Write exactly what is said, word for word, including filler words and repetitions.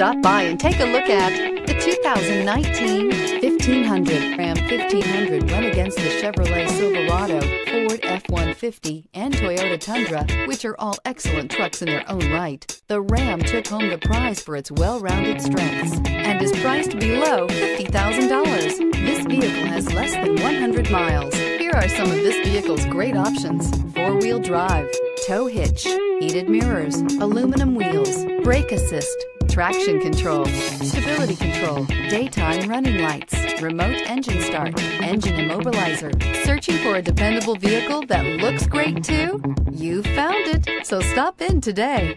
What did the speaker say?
Stop by and take a look at the two thousand nineteen fifteen hundred. Ram fifteen hundred went against the Chevrolet Silverado, Ford F one fifty, and Toyota Tundra, which are all excellent trucks in their own right. The Ram took home the prize for its well-rounded strengths and is priced below fifty thousand dollars. This vehicle has less than one hundred miles. Here are some of this vehicle's great options: four-wheel drive, tow hitch, heated mirrors, aluminum wheels, brake assist, traction control, stability control, daytime running lights, remote engine start, engine immobilizer. Searching for a dependable vehicle that looks great too? You found it, so stop in today.